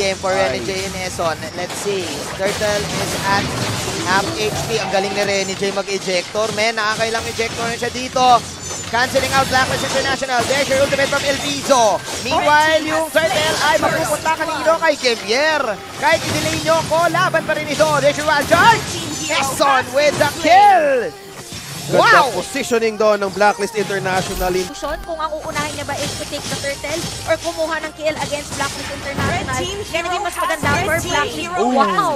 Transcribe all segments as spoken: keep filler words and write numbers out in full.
game for Rene Jay and Eson. Let's see. Turtle is at half H P. Ang galing ni Rene Jay mag-ejector. Men, nakakailang ejector na siya dito. Canceling out Blacklist International. There's your ultimate from Elvizo. Meanwhile, yung Turtle ay magpupunta kanino kay Kevier. Kahit i-delay nyo ko, laban pa rin ito. There's your wild charge. Eson with the kill. Wow! Positioning doon ng Blacklist International. Kung ang uunahin niya ba is to take the turtle or kumuha ng kill against Blacklist International. Kaya naging mas maganda for Blacklist. Wow!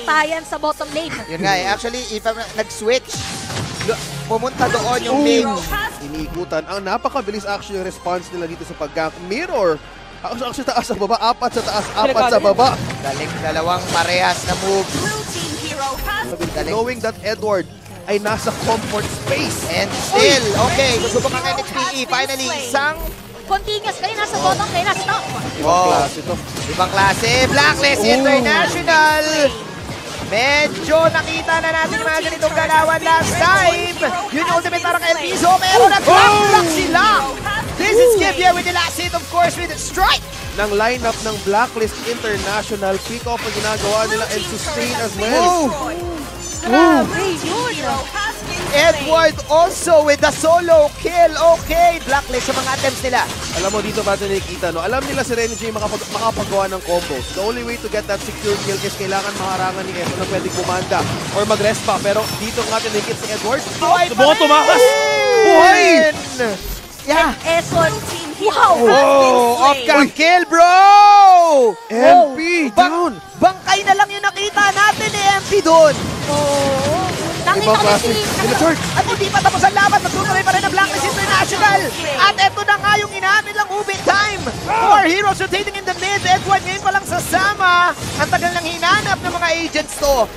Patayan sa bottom lane. Yun nga eh. Actually, if I'm nag-switch, pumunta doon yung lane. Iniikutan ang napakabilis action yung response nila dito sa pag-gank. Mirror! Action sa taas sa baba, apat sa taas, apat sa baba. Galing dalawang parehas na move. Knowing that Edward ay nasa comfort space. And still, okay, gusto ba kang N X P E? Finally, isang... Continuous kayo, nasa bottom kayo, nasa top. Ibang klase ito. Ibang klase, Blacklist International. Medyo nakita na natin mga ganitong galawan last time. Yun yung ultimate parang Elvizo, meron na black sila. This is Kevier with the last hit, of course, with a strike. Nang lineup ng Blacklist International, pick off ang ginagawa nila and sustain as well. Edward also with the solo kill. Okay, Blacklist sa mga attempts nila. Alam mo dito ba ito nakikita, no? Alam nila si Rene Jay makapag makapagawa ng combos. The only way to get that secure kill is kailangan maharangan ni Eson na pwedeng bumanda or mag-rest pa. Pero dito nga nakikita si Edward. Buhay pa rin! Tumakas! Buhay! Yeah! Eson! Wow! Wow! Off-cam kill, bro! M P down! Bangkay na lang yung nakita natin ni M P doon! Oo! Nakita ko si... At hindi pa tapos ang laban, magtutuloy pa rin ang Blacklist International! At eto na nga yung inamin lang ubit time! Four heroes rotating in the mid! Edward ngayon pa lang sasama! Ang tagal nang hinanap ng mga agents to!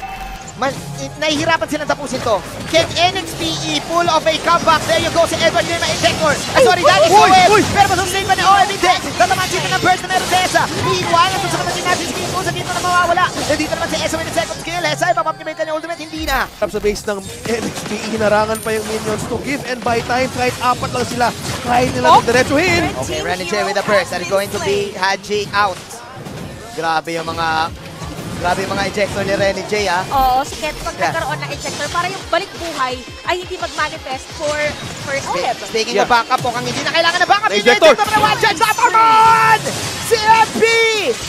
Nahihirapan silang tapusin to. Can N X P E pull off a comeback? There you go si Edward Lima Ejector. Sorry, that is Joel. Pero masustain pa ni O M D. Tataman siya ng burst na meron sa Esa. Meanwhile, ang susunod natin natin si King Musa dito na mawawala. Dito naman si Esa with the second skill. Esa ay papaptimate kanya ultimate. Hindi na. Sa base ng N X P E, hinarangan pa yung minions to give and buy time. Kahit apat lang sila. Kahit nila nagdiretsuhin. Okay, Rene Jay with the burst. That is going to be Haji out. Grabe yung mga... Grabe mga ejector ni Rene Jay, ah. Oo, si Ket pag nagkaroon ng ejector para yung balik buhay ay hindi mag-manifest for O F. Speaking of backup, mukhang hindi na kailangan na backup. Ejector! Ejector na one shot! Zapperman! Si M P!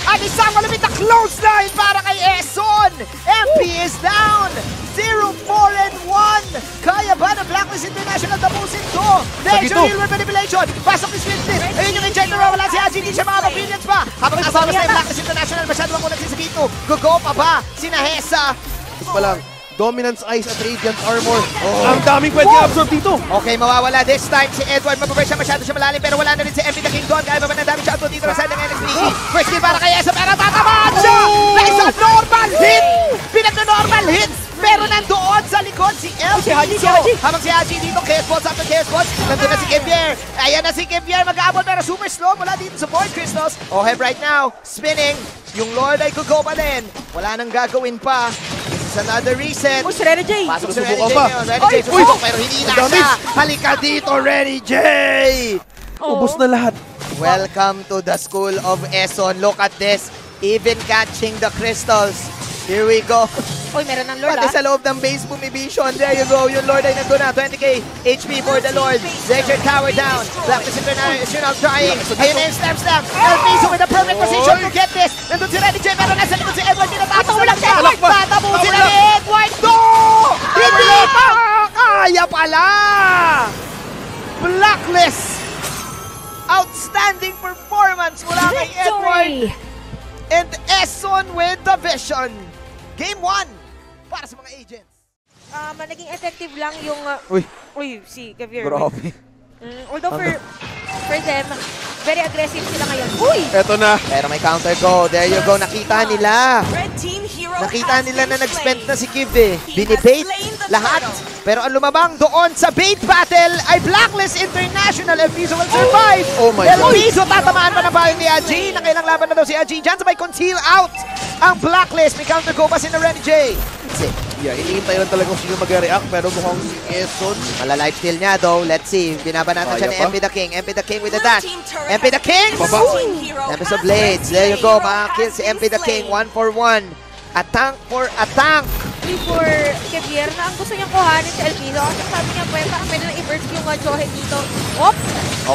At isang malapit na close line para kay Eson! M P is down! zero four and one! Kaya ba na Blacklist International tapusin to? There's your real-world manipulation! Pasok ni Swiftness! Ayun yung ejector na wala si Haji, hindi siya makapapilians pa! Habang asawa sa Blacklist International, masyado ang unang si Sagittu. Go pa ba? Sinahesa! Palang, Dominance Ice at Radiant Armor. Oh. Ang daming pwede absorb dito. Okay, mawawala this time si Edward. Mapapress siya, masyado siya malalim. Pero wala na rin si M P the King doon. Kaya ba nadami siya output dito na side ng N X P E. First kill para kay Esa. Pero tatamaan siya! Nice on normal hit! Pinag-normal hit! Pero nandoon sa likod si Elvizo. Habang si Haji dito, chaos balls after chaos balls. Nandun na si Kevier. Ayan na si Kevier. Mag-aabol pero super slow. Wala dito sa board, Crystals. Oh, head right now. Spinning. Yung Lord ay gugo pa din. Wala nang gagawin pa. This is another reset. Uy, si Rene Jay! Pasok si Rene Jay ngayon. Rene Jay susubok pero hindi na siya. Halika dito, Rene Jay! Ubus na lahat. Welcome to the School of Eson. Look at this. Even catching the crystals. Here we go. Uy, meron ng Lord, ah. Pati sa loob ng base, bumibision. There you go. Yung Lord ay nandun na. twenty K H P for the Lord. Desher tower down. Blacklist International trying. Ayun na yung slam-slam. Elvizo with a perfect position to get this. Nandun si Rene Jay. Meron nasa likod si Edward. Pinatapo lang si Edward. Patapusin na ni Edward. No! Hindi pa! Kaya pala! Blacklist! Outstanding performance mula kay Edward. And Eson with the vision. Game one para sa mga agents. Ah, uh, naging effective lang yung uh, Uy. Uy, si Kevier. Grabe. Mm, although for, for them, very aggressive sila ngayon. Uy! Ito na. Pero may counter go. There you go. Nakita nila. Nakita nila na nag-spend na si Kip, eh. Binibait lahat. Pero ang lumabang doon sa bait battle ay Blacklist International. Elvizo will survive. Oh my God. Elvizo tatamaan pa ng bayan ni Haji. Nakailang laban na daw si Haji. Diyan sa may conceal out. Ang Blacklist, may counter ko pa si Rene Jay. Yeah, hinihintay lang talaga kung sino mag-react, pero mukhang si Eson. Mala-lifesteal niya though, let's see. Binabanatan siya ni M P the King. M P the King with the dash. M P the King! Tempest of Blades, there you go. Makakill si M P the King, one for one. A tank for a tank. Before Kevier na ang gusto niyang kuhanin si Elvizo, kasi sabi niya pwede pwede na i-burst yung Johe dito. Oops!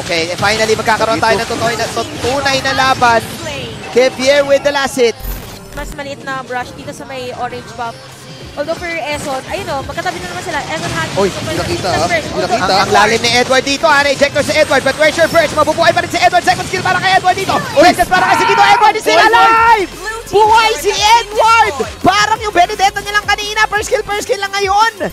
Okay, finally magkakaroon tayo ng tunay na laban. Kevier with the last hit. Mas maliit na brush dito sa may orange buff. Although for Eson, ayun o, magkatabi na naman sila. Eson had it. Uy, nakita ha? Nakita. Ang lalim ni Edward dito ha, na-ejector si Edward. But where's your first? Mabubuhay pa rin si Edward. Second skill para kay Edward dito. Princess para kasi dito. Edward is still alive! Buhay si Edward! Parang yung Benedetta niya lang kanina. First skill, first skill lang ngayon.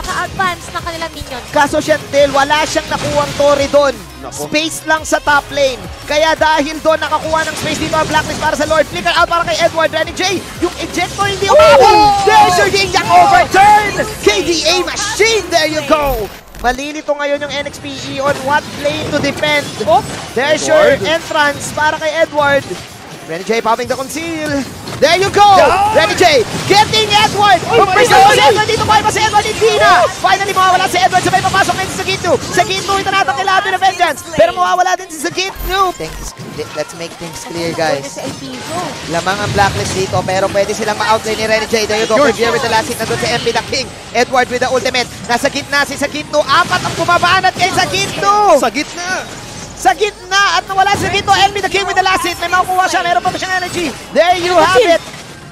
Maka-advance na kanilang minion. Kaso Chandel, wala siyang nakuhang tori doon. Space lang sa top lane. Kaya dahil doon nakakuha ng space dito ang Blacklist para sa Lord. Flicker out para kay Edward. Randy Jay, yung ejector hindi umabot. Desher yung overturn. K D A machine, there you go. Malilito ngayon yung N X P E on what lane to defend. Desher entrance para kay Edward. Randy Jay popping the conceal. There you go! Rene Jay getting Edward! Pag-prison mo si Edward dito, buhay pa si Edward in Tina! Finally, mawawala si Edward, sabay papasok ngayon si Sagittu! Sagittu, ito natin kailangan din ng vengeance! Pero mawawala din si Sagittu! Let's make things clear, guys. Lamang ang Blacklist dito, pero pwede silang ma-outlay ni Rene Jay. There you go, Kevier with the last hit na doon si M P the King. Edward with the ultimate. Nasa gitna si Sagittu, apat ang bumabanat kay Sagittu! Sa gitna! Sa gitna at nawala sa gitna. M P the King with the last hit. May makukuha siya. Meron pa ba siyang energy? There you have it.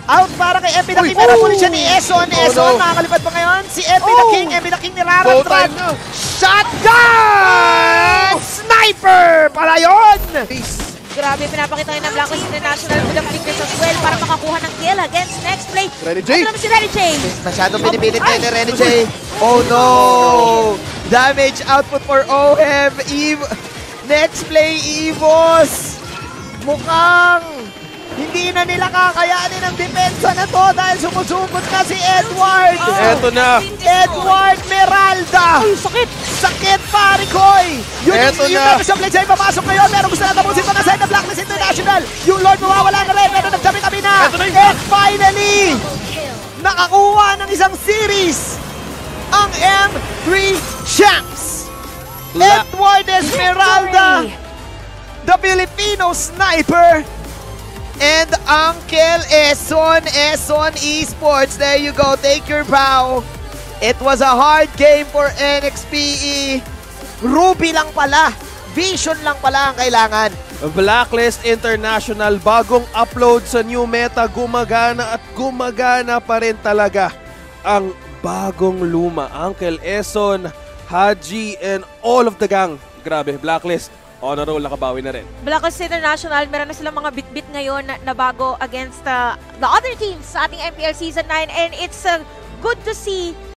Out para kay M P the King. Meron po siya ni Eson. Eson, nakakalipad pa ngayon. Si M P the King. M P the King nirarantrag. Shotgun! Sniper! Pala yun! Grabe, pinapakita kayo ng Blacklist International with the flickers as well para makakuha ng kill against next play. Rene Jay! Ano naman si Rene Jay? Masyadong pinipilit kayo ni Rene Jay. Oh no! Damage output for O M. Next play, Evos! Mukhang hindi na nila kakayanin ang depensa na to dahil sumusugod na si Edward! Eto na! Edward Meralda! Ay, sakit! Sakit pa, Rikoy! Eto na! Yung Tempest of Blades ay papasok ngayon pero gusto na tapusin pa na side ng Blacklist International! Yung Lord mawawala na rin pero nagtabi-tabi na! And finally, nakakuha ng isang series ang M three Champs! Edward Esmeralda, the Filipino sniper, and Uncle Eson, Eson Esports. There you go, take your bow. It was a hard game for N X P E. Ruby lang pala, vision lang pala ang kailangan. Blacklist International, bagong upload sa new meta, gumagana at gumagana pa rin talaga ang bagong luma. Uncle Eson, Haji, and all of the gang. Grabe, Blacklist on a roll, nakabawi na rin. Blacklist International, meron na silang mga bit-bit ngayon na, na bago against uh, the other teams sa ating M P L Season nine, and it's uh, good to see